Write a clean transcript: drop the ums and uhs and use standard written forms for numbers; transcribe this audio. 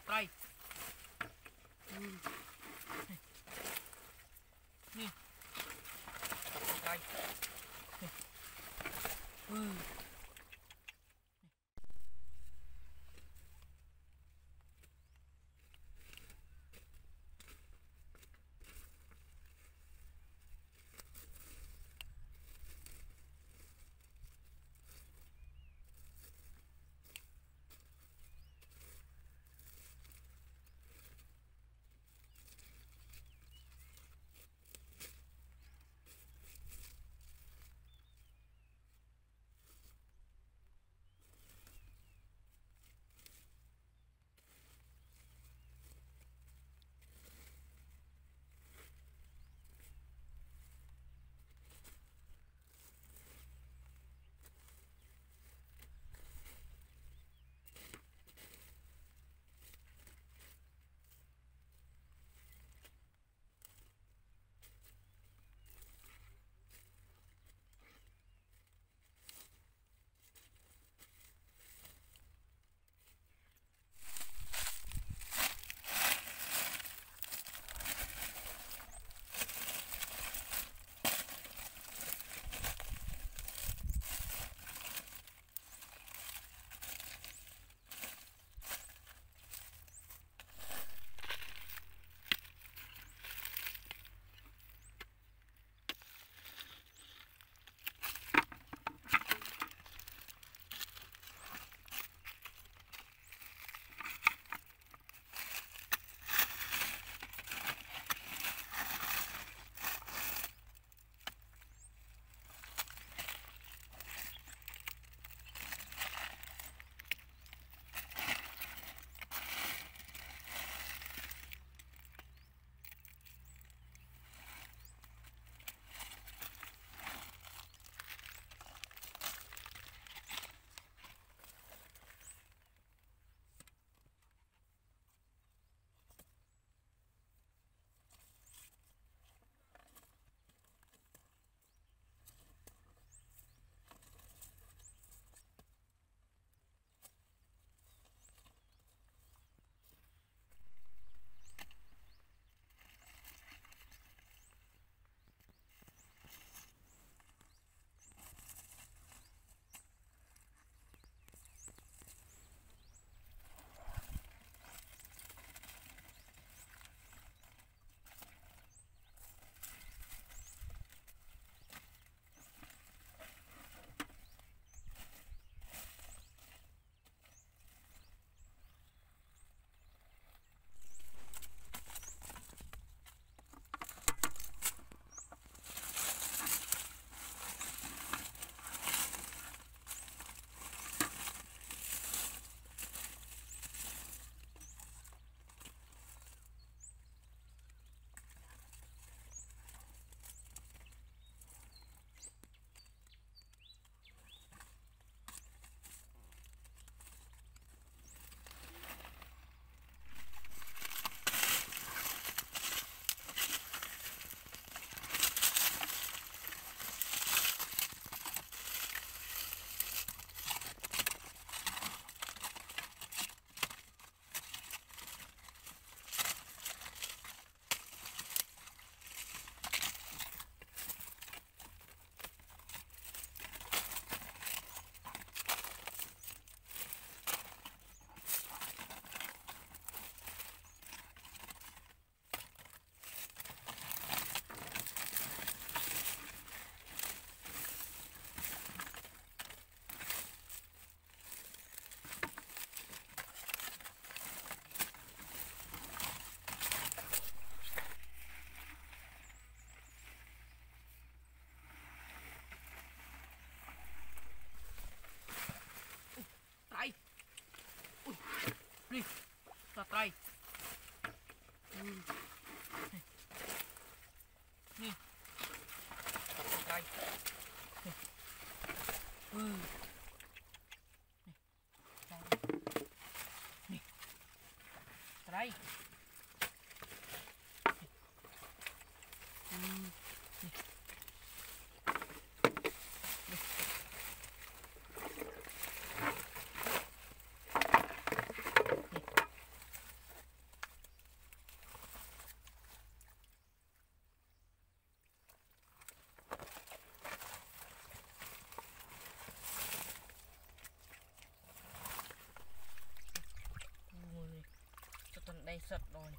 kita try. Nih. Try. Nih, kita try. Nih, kita try. Nih, try. đây sập rồi.